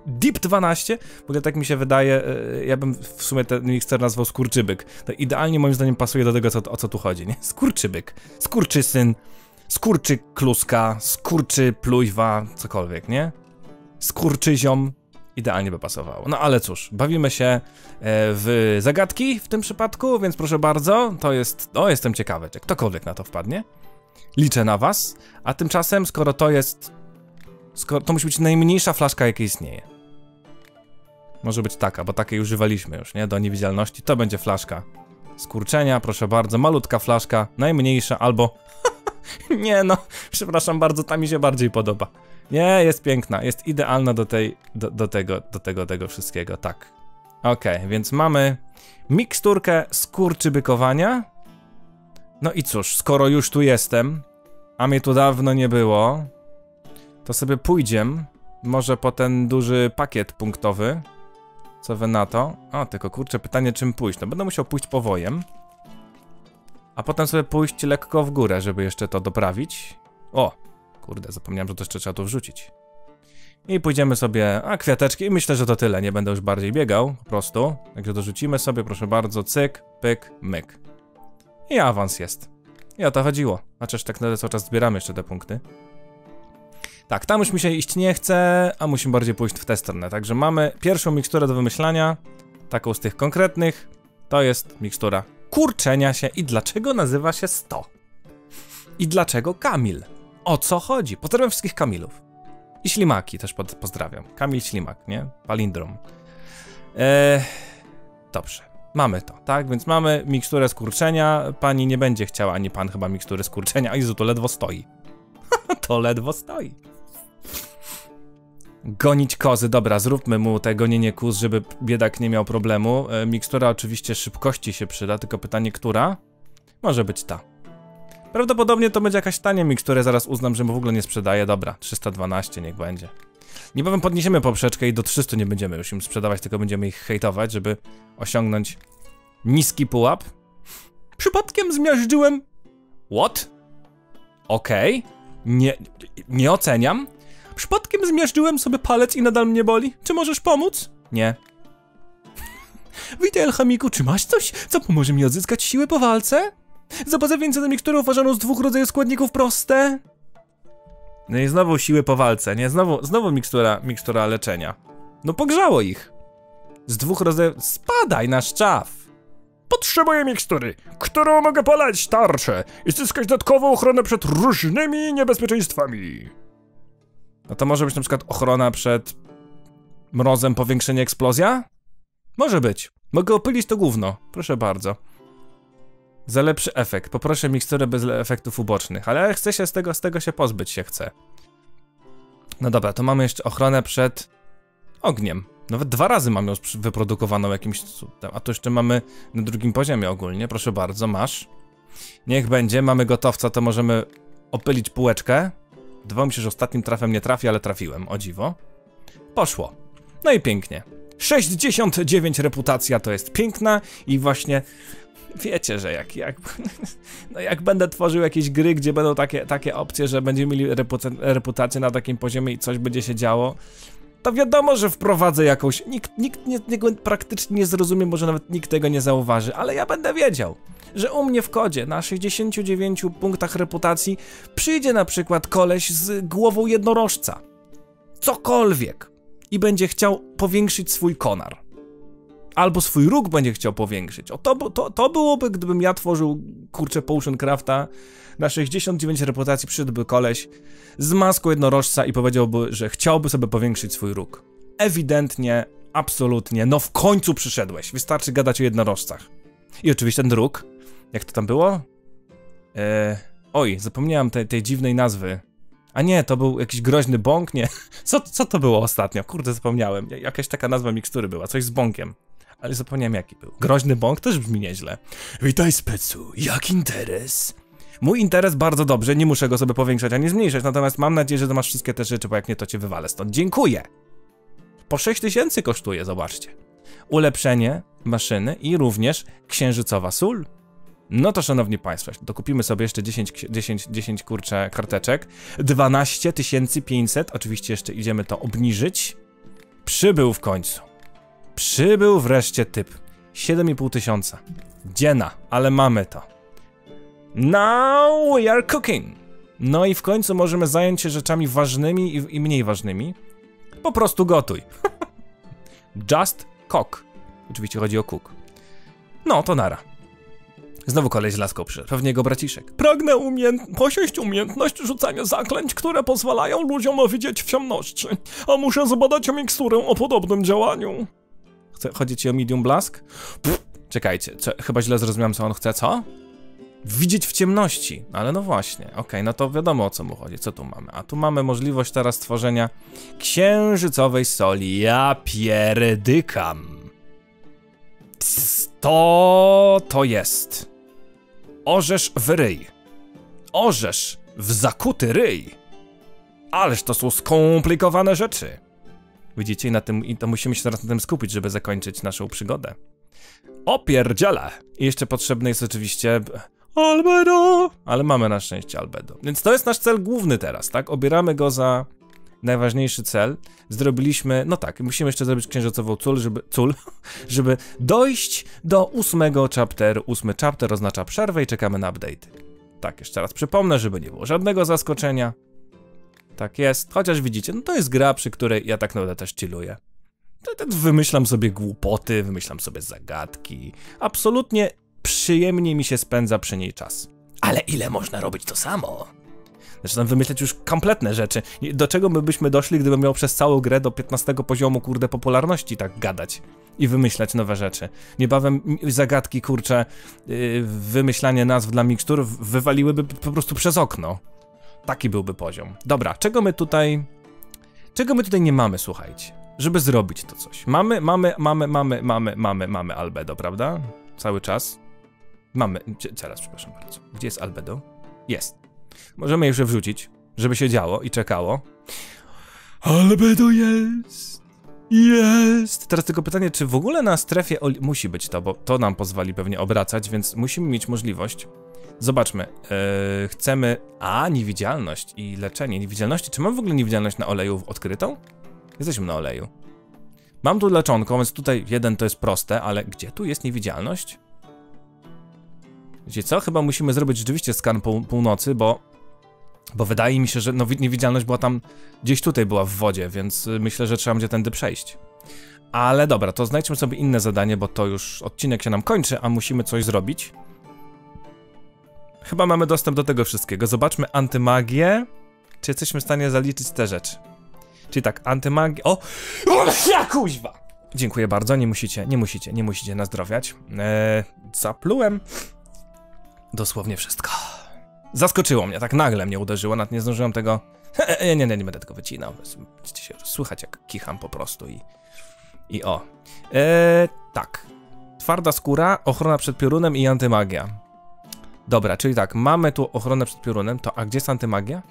Deep dwanaście, bo ja tak mi się wydaje, ja bym w sumie ten mikser nazwał skurczybyk. To idealnie moim zdaniem pasuje do tego, co, o co tu chodzi, nie? Skurczybyk, skurczysyn, skurczy kluska, skurczy pluźwa, cokolwiek, nie? Skurczyziom, idealnie by pasowało. No ale cóż, bawimy się w zagadki w tym przypadku, więc proszę bardzo, to jest, o, jestem ciekawy, czy ktokolwiek na to wpadnie. Liczę na was, a tymczasem, skoro to jest... Skoro to musi być najmniejsza flaszka, jaka istnieje. Może być taka, bo takiej używaliśmy już, nie? Do niewidzialności. To będzie flaszka skurczenia, proszę bardzo. Malutka flaszka, najmniejsza albo... nie no, przepraszam bardzo, ta mi się bardziej podoba. Nie, jest piękna, jest idealna do tej... Do, do tego, do tego, tego wszystkiego, tak. Okej, okay, więc mamy miksturkę z kurczybykowania. No i cóż, skoro już tu jestem, a mnie tu dawno nie było, to sobie pójdziem, może po ten duży pakiet punktowy. Co wy na to? O, tylko kurczę, pytanie czym pójść. No będę musiał pójść powojem. A potem sobie pójść lekko w górę, żeby jeszcze to doprawić. O, kurde, zapomniałem, że to jeszcze trzeba tu wrzucić. I pójdziemy sobie, a kwiateczki, i myślę, że to tyle, nie będę już bardziej biegał, po prostu. Także dorzucimy sobie, proszę bardzo, cyk, pyk, myk. I awans jest. I o to chodziło. Chociaż tak na cały czas zbieramy jeszcze te punkty. Tak, tam już mi się iść nie chce, a musimy bardziej pójść w tę stronę. Także mamy pierwszą miksturę do wymyślania, taką z tych konkretnych. To jest mikstura kurczenia się. I dlaczego nazywa się sto? I dlaczego Kamil? O co chodzi? Pozdrawiam wszystkich Kamilów. I Ślimaki też pod, pozdrawiam. Kamil Ślimak, nie? Palindrom. Eee, dobrze, mamy to, tak? Więc mamy miksturę z kurczenia. Pani nie będzie chciała, ani pan chyba mikstury z kurczenia. O Jezu, to ledwo stoi. To ledwo stoi. Gonić kozy, dobra, zróbmy mu te gonienie kóz, żeby biedak nie miał problemu. E, mikstura oczywiście szybkości się przyda, tylko pytanie, która? Może być ta. Prawdopodobnie to będzie jakaś tania mikstura, zaraz uznam, że mu w ogóle nie sprzedaję. Dobra, trzysta dwanaście niech będzie. Niebawem podniesiemy poprzeczkę i do trzystu nie będziemy już im sprzedawać, tylko będziemy ich hejtować, żeby osiągnąć niski pułap. Przypadkiem zmiażdżyłem... What? Okej. Okay. Nie... nie oceniam. Przypadkiem zmiażdżyłem sobie palec i nadal mnie boli. Czy możesz pomóc? Nie. Witaj, alchemiku, czy masz coś, co pomoże mi odzyskać siły po walce? Zapasę więcej na miksturę uważaną z dwóch rodzajów składników proste. No i znowu siły po walce, nie? Znowu, znowu mikstura, mikstura leczenia. No pogrzało ich. Z dwóch rodzajów... Spadaj na szczaw! Potrzebuję mikstury, którą mogę polać tarczę i zyskać dodatkową ochronę przed różnymi niebezpieczeństwami. No to może być na przykład ochrona przed mrozem, powiększenie eksplozja? Może być. Mogę opylić to gówno. Proszę bardzo. Za lepszy efekt. Poproszę miksturę bez efektów ubocznych, ale chcę się z tego, z tego się pozbyć się chcę. No dobra, to mamy jeszcze ochronę przed ogniem. Nawet dwa razy mam ją wyprodukowaną jakimś cudem. A to jeszcze mamy na drugim poziomie ogólnie. Proszę bardzo, masz. Niech będzie, mamy gotowca, to możemy opylić półeczkę. Wydawało mi się, że ostatnim trafem nie trafi, ale trafiłem, o dziwo. Poszło. No i pięknie. sześćdziesiąt dziewięć reputacja to jest piękna i właśnie... Wiecie, że jak, jak, no jak będę tworzył jakieś gry, gdzie będą takie, takie opcje, że będziemy mieli reputację na takim poziomie i coś będzie się działo, to wiadomo, że wprowadzę jakąś... Nikt, nikt nie, tego praktycznie nie zrozumie, może nawet nikt tego nie zauważy, ale ja będę wiedział, że u mnie w kodzie na sześćdziesięciu dziewięciu punktach reputacji przyjdzie na przykład koleś z głową jednorożca. Cokolwiek. I będzie chciał powiększyć swój konar. Albo swój róg będzie chciał powiększyć. O, to, to, to byłoby, gdybym ja tworzył, kurczę, Potion Crafta. Na sześćdziesiąt dziewięć reputacji przyszedłby koleś z maską jednorożca i powiedziałby, że chciałby sobie powiększyć swój róg. Ewidentnie, absolutnie, no w końcu przyszedłeś. Wystarczy gadać o jednorożcach. I oczywiście ten róg. Jak to tam było? Eee, oj, zapomniałem te, tej dziwnej nazwy. A nie, to był jakiś groźny bąk? Nie. Co, co to było ostatnio? Kurde, zapomniałem. Jakaś taka nazwa mikstury była, coś z bąkiem. Ale zapomniałem jaki był. Groźny bąk też brzmi nieźle. Witaj, specu, jak interes? Mój interes bardzo dobrze, nie muszę go sobie powiększać ani zmniejszać, natomiast mam nadzieję, że to masz wszystkie te rzeczy, bo jak nie, to cię wywalę stąd. Dziękuję! Po sześć tysięcy kosztuje, zobaczcie. Ulepszenie maszyny i również księżycowa sól. No to szanowni państwo, dokupimy sobie jeszcze dziesięć, dziesięć, dziesięć kurcze karteczek. dwanaście tysięcy pięćset, oczywiście jeszcze idziemy to obniżyć. Przybył w końcu. Przybył wreszcie typ. siedem i pół tysiąca. Dziena, ale mamy to. Now we are cooking. No i w końcu możemy zająć się rzeczami ważnymi i, i mniej ważnymi. Po prostu gotuj. Just cook. Oczywiście chodzi o cook. No to nara. Znowu koleś z laską przyszedł, pewnie jego braciszek. Pragnę umiejęt... posiąść umiejętność rzucania zaklęć, które pozwalają ludziom widzieć w ciemności. A muszę zbadać miksturę o podobnym działaniu. Chodzi ci o medium blask? Pff, czekajcie, co, chyba źle zrozumiałem, co on chce, co? Widzieć w ciemności, ale no właśnie, okej, okay, no to wiadomo, o co mu chodzi, co tu mamy. A tu mamy możliwość teraz tworzenia księżycowej soli, ja pierdykam. To to jest. Orzesz w ryj. Orzesz w zakuty ryj. Ależ to są skomplikowane rzeczy. Widzicie, i, na tym, i to musimy się teraz na tym skupić, żeby zakończyć naszą przygodę. Opierdziela! I jeszcze potrzebne jest oczywiście albedo! Ale mamy na szczęście albedo. Więc to jest nasz cel główny teraz, tak? Obieramy go za najważniejszy cel. Zrobiliśmy, no tak, musimy jeszcze zrobić księżycową cul, żeby, cul, żeby dojść do ósmego chapteru. Ósmy chapter oznacza przerwę i czekamy na update. Tak, jeszcze raz przypomnę, żeby nie było żadnego zaskoczenia. Tak jest, chociaż widzicie, no to jest gra, przy której ja tak naprawdę też chilluję. Wymyślam sobie głupoty, wymyślam sobie zagadki. Absolutnie przyjemnie mi się spędza przy niej czas. Ale ile można robić to samo? Zaczynam wymyślać już kompletne rzeczy. Do czego my byśmy doszli, gdybym miał przez całą grę do piętnastego poziomu, kurde, popularności tak gadać i wymyślać nowe rzeczy. Niebawem zagadki, kurcze, yy, wymyślanie nazw dla mikstur wywaliłyby po prostu przez okno. Taki byłby poziom. Dobra, czego my tutaj... Czego my tutaj nie mamy, słuchajcie? Żeby zrobić to coś. Mamy, mamy, mamy, mamy, mamy, mamy, mamy albedo, prawda? Cały czas. Mamy... Zaraz, przepraszam bardzo. Gdzie jest albedo? Jest. Możemy już je wrzucić, żeby się działo i czekało. Albedo jest! Jest! Teraz tylko pytanie, czy w ogóle na strefie oli... Musi być to, bo to nam pozwoli pewnie obracać, więc musimy mieć możliwość. Zobaczmy. Yy, chcemy... A, niewidzialność i leczenie niewidzialności. Czy mam w ogóle niewidzialność na oleju odkrytą? Jesteśmy na oleju. Mam tu leczonko, więc tutaj jeden to jest proste, ale gdzie tu jest niewidzialność? Wiecie co? Chyba musimy zrobić rzeczywiście skan pół, północy, bo, bo wydaje mi się, że no, niewidzialność była tam, gdzieś tutaj była w wodzie, więc myślę, że trzeba będzie tędy przejść. Ale dobra, to znajdźmy sobie inne zadanie, bo to już odcinek się nam kończy, a musimy coś zrobić. Chyba mamy dostęp do tego wszystkiego. Zobaczmy antymagię, czy jesteśmy w stanie zaliczyć te rzeczy. Czyli tak, antymagia... O! O, ja kuźwa! Dziękuję bardzo, nie musicie, nie musicie, nie musicie nazdrowiać. Eee, zaplułem dosłownie wszystko. Zaskoczyło mnie, tak nagle mnie uderzyło, nawet nie zdążyłem tego... nie, nie, nie, nie będę tego wycinał. Będziecie się słychać, jak kicham po prostu i... I o. Eee, tak. Twarda skóra, ochrona przed piorunem i antymagia. Dobra, czyli tak, mamy tu ochronę przed piorunem, to a gdzie jest antymagia?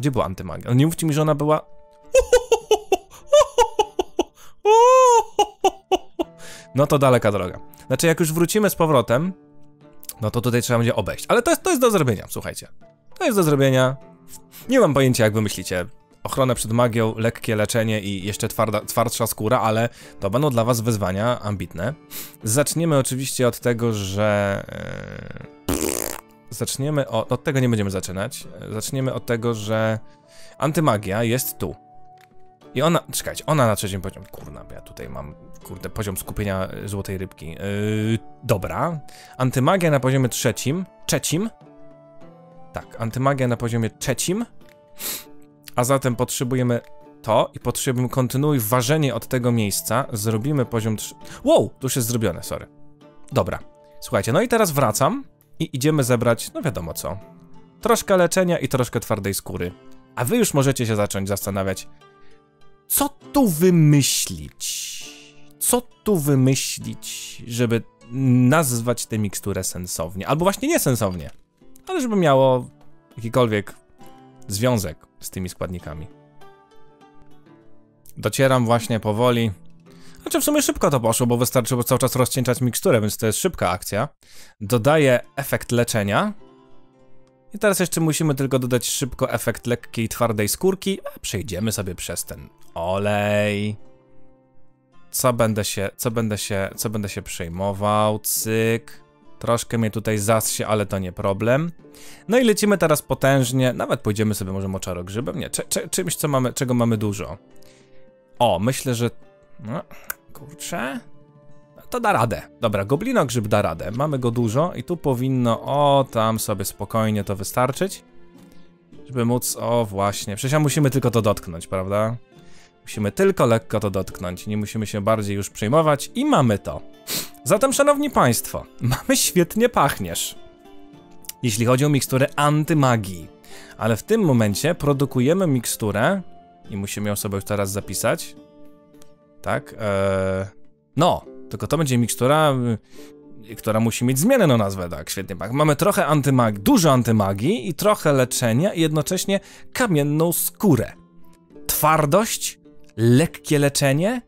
Gdzie była antymagia? No nie mówcie mi, że ona była... No to daleka droga. Znaczy, jak już wrócimy z powrotem, no to tutaj trzeba będzie obejść. Ale to jest, to jest do zrobienia, słuchajcie. To jest do zrobienia. Nie mam pojęcia, jak wy myślicie. Ochronę przed magią, lekkie leczenie i jeszcze twarda, twardsza skóra, ale to będą dla was wyzwania ambitne. Zaczniemy oczywiście od tego, że... Zaczniemy od, od tego nie będziemy zaczynać. Zaczniemy od tego, że antymagia jest tu. I ona, czekajcie, ona na trzecim poziomie. Kurna, ja tutaj mam, kurde, poziom skupienia złotej rybki. Yy, dobra. Antymagia na poziomie trzecim. Trzecim. Tak, antymagia na poziomie trzecim. A zatem potrzebujemy to i potrzebujemy kontynuuj ważenie od tego miejsca. Zrobimy poziom trzeci. Wow, to już jest zrobione, sorry. Dobra. Słuchajcie, no i teraz wracam. I idziemy zebrać, no wiadomo co, troszkę leczenia i troszkę twardej skóry. A wy już możecie się zacząć zastanawiać, co tu wymyślić? Co tu wymyślić, żeby nazwać tę miksturę sensownie? Albo właśnie niesensownie, ale żeby miało jakikolwiek związek z tymi składnikami. Docieram właśnie powoli. Znaczy w sumie szybko to poszło, bo wystarczyło cały czas rozcieńczać miksturę, więc to jest szybka akcja. Dodaję efekt leczenia. I teraz jeszcze musimy tylko dodać szybko efekt lekkiej, twardej skórki. A przejdziemy sobie przez ten olej. Co będę się, co będę się, co będę się przejmował, cyk. Troszkę mnie tutaj zasie, ale to nie problem. No i lecimy teraz potężnie, nawet pójdziemy sobie może moczarogrzybem, nie, czy, czy, czymś co mamy, czego mamy dużo. O, myślę, że... No, kurczę. To da radę. Dobra, goblinogrzyb da radę. Mamy go dużo i tu powinno, o, tam sobie spokojnie to wystarczyć. Żeby móc, o właśnie. Przecież musimy tylko to dotknąć, prawda? Musimy tylko lekko to dotknąć. Nie musimy się bardziej już przejmować i mamy to. Zatem, szanowni państwo, mamy świetnie pachniesz. Jeśli chodzi o miksturę antymagii. Ale w tym momencie produkujemy miksturę i musimy ją sobie już teraz zapisać. Tak, ee... no, Tylko to będzie mikstura, która musi mieć zmienioną nazwę, tak, świetnie. Mamy trochę antymagii, dużo antymagii i trochę leczenia i jednocześnie kamienną skórę. Twardość, lekkie leczenie.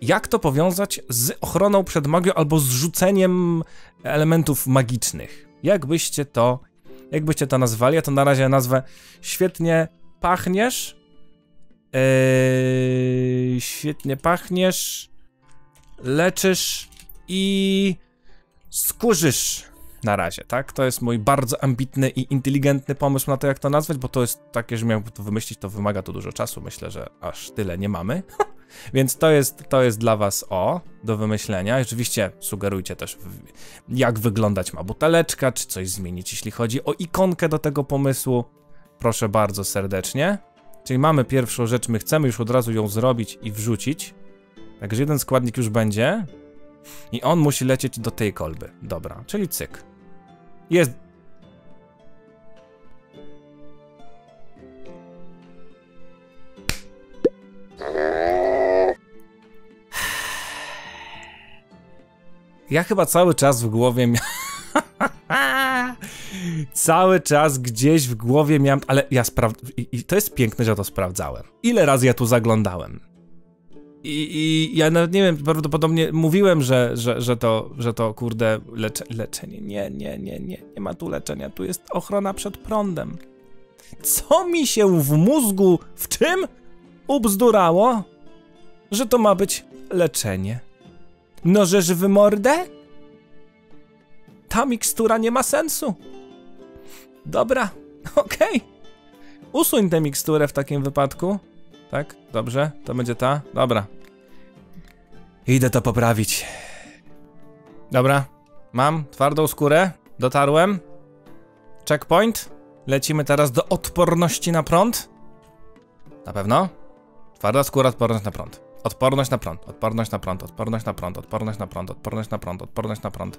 Jak to powiązać z ochroną przed magią albo z rzuceniem elementów magicznych? Jak byście to, jak byście to nazwali? Ja to na razie nazwę świetnie pachniesz. Eee, świetnie pachniesz, leczysz i skurzysz na razie, tak? To jest mój bardzo ambitny i inteligentny pomysł na to, jak to nazwać, bo to jest takie, że miałem to wymyślić, to wymaga to dużo czasu, myślę, że aż tyle nie mamy. Więc to jest, to jest dla was o, do wymyślenia. Oczywiście sugerujcie też, jak wyglądać ma buteleczka, czy coś zmienić, jeśli chodzi o ikonkę do tego pomysłu. Proszę bardzo serdecznie. Czyli mamy pierwszą rzecz, my chcemy już od razu ją zrobić i wrzucić. Także jeden składnik już będzie. I on musi lecieć do tej kolby. Dobra, czyli cyk. Jest... Ja chyba cały czas w głowie miałem... cały czas gdzieś w głowie miałem... Ale ja spraw... I to jest piękne, że to sprawdzałem. Ile razy ja tu zaglądałem. I, i ja nawet nie wiem, prawdopodobnie mówiłem, że, że, że, to, że to, kurde, lecze... leczenie. Nie, nie, nie, nie. Nie ma tu leczenia. Tu jest ochrona przed prądem. Co mi się w mózgu w czym ubzdurało, że to ma być leczenie? No żeż wy mordę? Ta mikstura nie ma sensu. Dobra, okej. Okay. Usuń tę miksturę w takim wypadku. Tak, dobrze, to będzie ta. Dobra. Idę to poprawić. Dobra, mam twardą skórę. Dotarłem. Checkpoint. Lecimy teraz do odporności na prąd. Na pewno. Twarda skóra, odporność na prąd. Odporność na prąd, odporność na prąd, odporność na prąd, odporność na prąd, odporność na prąd, odporność na prąd.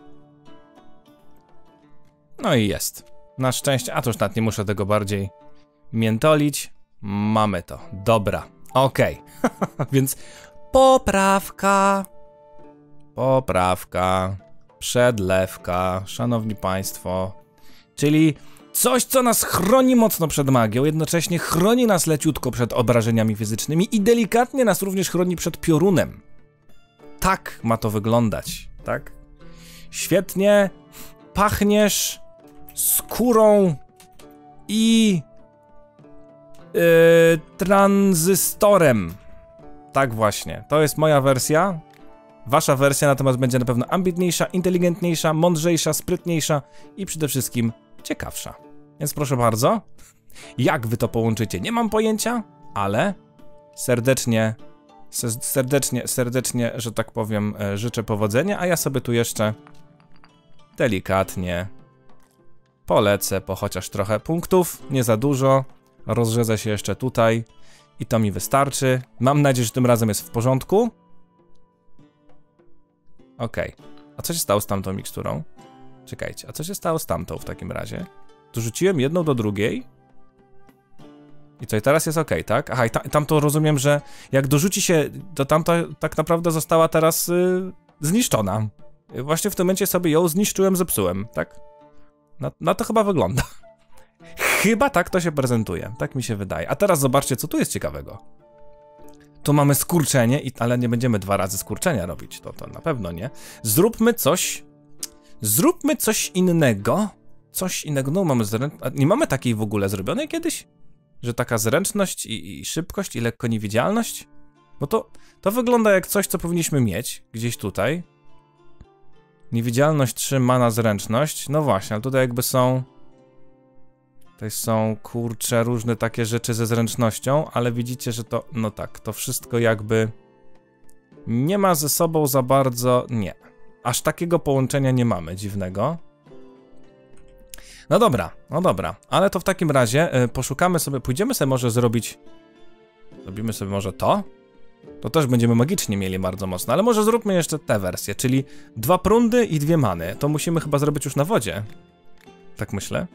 No i jest. Na szczęście, a to już nawet nie muszę tego bardziej miętolić. Mamy to. Dobra. Okej. Okay. Więc poprawka. Poprawka. Przedlewka. Szanowni Państwo. Czyli coś, co nas chroni mocno przed magią, jednocześnie chroni nas leciutko przed obrażeniami fizycznymi i delikatnie nas również chroni przed piorunem. Tak ma to wyglądać, tak? Świetnie pachniesz skórą i yy, tranzystorem. Tak właśnie, to jest moja wersja. Wasza wersja natomiast będzie na pewno ambitniejsza, inteligentniejsza, mądrzejsza, sprytniejsza i przede wszystkim ciekawsza. Więc proszę bardzo, jak wy to połączycie? Nie mam pojęcia, ale serdecznie, serdecznie, serdecznie, że tak powiem, życzę powodzenia, a ja sobie tu jeszcze delikatnie polecę po chociaż trochę punktów, nie za dużo, rozrzedzę się jeszcze tutaj i to mi wystarczy. Mam nadzieję, że tym razem jest w porządku. Okej, okay. A co się stało z tamtą miksturą? Czekajcie, a co się stało z tamtą w takim razie? Tu rzuciłem jedną do drugiej. I co, i teraz jest ok, tak? Aha, i ta, tamtą rozumiem, że jak dorzuci się, to tamta tak naprawdę została teraz yy, zniszczona. Właśnie w tym momencie sobie ją zniszczyłem, zepsułem, tak? Na, na to chyba wygląda. Chyba tak to się prezentuje, tak mi się wydaje. A teraz zobaczcie, co tu jest ciekawego. Tu mamy skurczenie, i, ale nie będziemy dwa razy skurczenia robić, to, to na pewno nie. Zróbmy coś... Zróbmy coś innego. Coś innego. No, mamy zręczność. Nie mamy takiej w ogóle zrobionej kiedyś? Że taka zręczność i, i szybkość i lekko niewidzialność? Bo to, to wygląda jak coś, co powinniśmy mieć. Gdzieś tutaj. Niewidzialność trzy ma na zręczność. No właśnie, ale tutaj jakby są... Tutaj są, kurcze, różne takie rzeczy ze zręcznością, ale widzicie, że to... No tak, to wszystko jakby... Nie ma ze sobą za bardzo... Nie. Aż takiego połączenia nie mamy, dziwnego. No dobra, no dobra, ale to w takim razie y, poszukamy sobie, pójdziemy sobie może zrobić, zrobimy sobie może to, to też będziemy magicznie mieli bardzo mocno, ale może zróbmy jeszcze tę wersję, czyli dwa prundy i dwie many, to musimy chyba zrobić już na wodzie, tak myślę.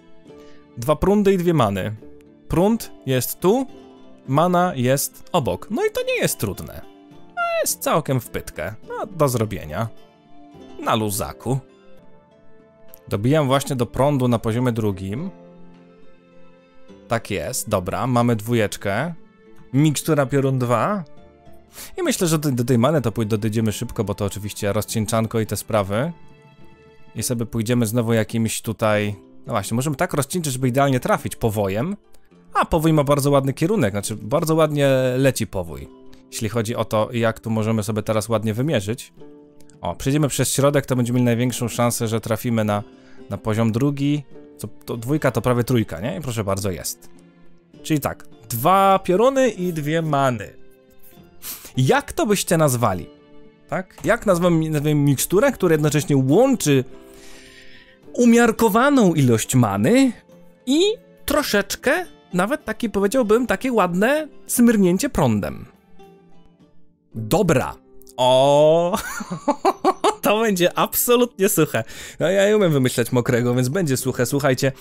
Dwa prundy i dwie many, prund jest tu, mana jest obok, no i to nie jest trudne. jest całkiem w pytkę. No, do zrobienia. Na luzaku. Dobijam właśnie do prądu na poziomie drugim. Tak jest, dobra, mamy dwójeczkę. Mikstura piorun dwa. I myślę, że do, do tej many to dojdziemy szybko, bo to oczywiście rozcieńczanko i te sprawy. I sobie pójdziemy znowu jakimś tutaj... No właśnie, możemy tak rozcieńczyć, żeby idealnie trafić powojem. A powój ma bardzo ładny kierunek, znaczy bardzo ładnie leci powój. Jeśli chodzi o to, jak tu możemy sobie teraz ładnie wymierzyć. O, przejdziemy przez środek, to będziemy mieli największą szansę, że trafimy na, na poziom drugi. To, to dwójka to prawie trójka, nie? I proszę bardzo, jest. Czyli tak, dwa pioruny i dwie many. Jak to byście nazwali? Tak? Jak nazwam, nazwam miksturę, która jednocześnie łączy umiarkowaną ilość many i troszeczkę, nawet taki powiedziałbym, takie ładne smyrnięcie prądem. Dobra. O, to będzie absolutnie suche. No ja nie umiem wymyślać mokrego, więc będzie suche. Słuchajcie,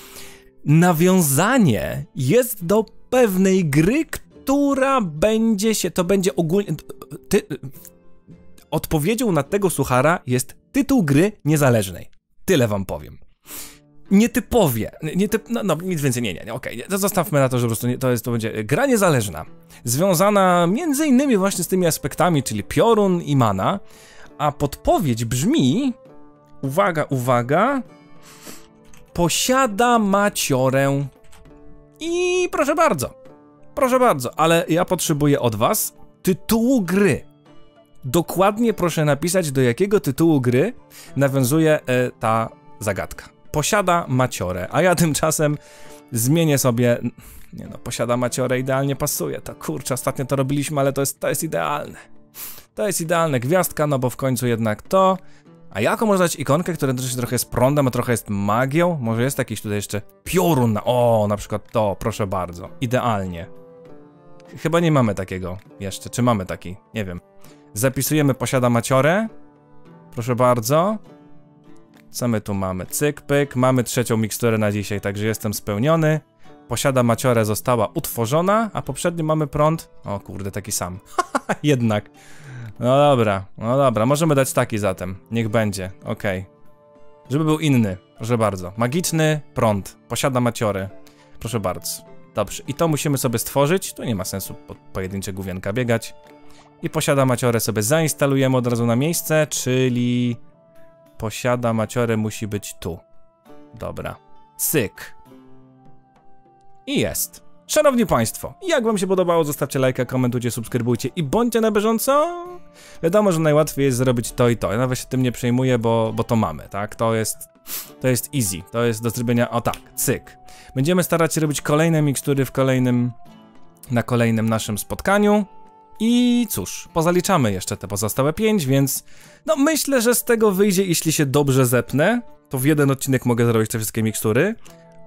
nawiązanie jest do pewnej gry, która będzie się, to będzie ogólnie... Ty... Odpowiedzią na tego suchara jest tytuł gry niezależnej. Tyle wam powiem. Nietypowie, nietyp... no, no nic więcej, nie, nie, nie, okej, okay. Zostawmy na to, że po prostu nie, to, jest, to będzie gra niezależna, związana między innymi właśnie z tymi aspektami, czyli piorun i mana, a podpowiedź brzmi, uwaga, uwaga, posiada maciorę i proszę bardzo, proszę bardzo, ale ja potrzebuję od was tytułu gry. Dokładnie proszę napisać, do jakiego tytułu gry nawiązuje y, ta zagadka. Posiada maciorę, a ja tymczasem zmienię sobie... Nie no, posiada maciorę idealnie pasuje. To kurczę, ostatnio to robiliśmy, ale to jest, to jest idealne. To jest idealne, gwiazdka, no bo w końcu jednak to... A jako można dać ikonkę, która też trochę jest prądem, a trochę jest magią? Może jest jakiś tutaj jeszcze piorun na... O, na przykład to, proszę bardzo. Idealnie. Chyba nie mamy takiego jeszcze, czy mamy taki? Nie wiem. Zapisujemy posiada maciorę. Proszę bardzo. Co my tu mamy? Cyk, pyk. Mamy trzecią miksturę na dzisiaj, także jestem spełniony. Posiada maciorę została utworzona, a poprzednio mamy prąd... O kurde, taki sam. Jednak. No dobra, no dobra. Możemy dać taki zatem. Niech będzie. Okej. Okay. Żeby był inny. Proszę bardzo. Magiczny prąd. Posiada maciorę. Proszę bardzo. Dobrze. I to musimy sobie stworzyć. Tu nie ma sensu po pojedyncze główienka biegać. I posiada maciorę sobie zainstalujemy od razu na miejsce, czyli... Posiada maciorę musi być tu. Dobra. Cyk. I jest. Szanowni Państwo, jak Wam się podobało, zostawcie lajka, komentujcie, subskrybujcie i bądźcie na bieżąco. Wiadomo, że najłatwiej jest zrobić to i to. Ja nawet się tym nie przejmuję, bo, bo to mamy, tak? To jest, to jest easy. To jest do zrobienia, o tak, cyk. Będziemy starać się robić kolejne mikstury w kolejnym, na kolejnym naszym spotkaniu. I cóż, pozaliczamy jeszcze te pozostałe pięć, więc no myślę, że z tego wyjdzie, jeśli się dobrze zepnę, to w jeden odcinek mogę zrobić te wszystkie mikstury,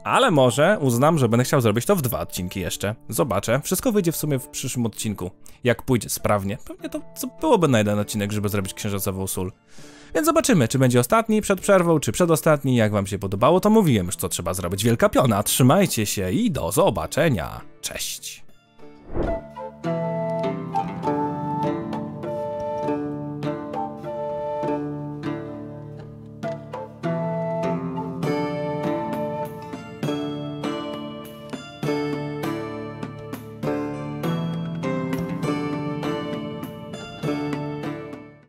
ale może uznam, że będę chciał zrobić to w dwa odcinki jeszcze. Zobaczę, wszystko wyjdzie w sumie w przyszłym odcinku, jak pójdzie sprawnie. Pewnie to byłoby na jeden odcinek, żeby zrobić księżycową sól. Więc zobaczymy, czy będzie ostatni przed przerwą, czy przedostatni, jak wam się podobało, to mówiłem już, co trzeba zrobić. Wielka piona, trzymajcie się i do zobaczenia. Cześć!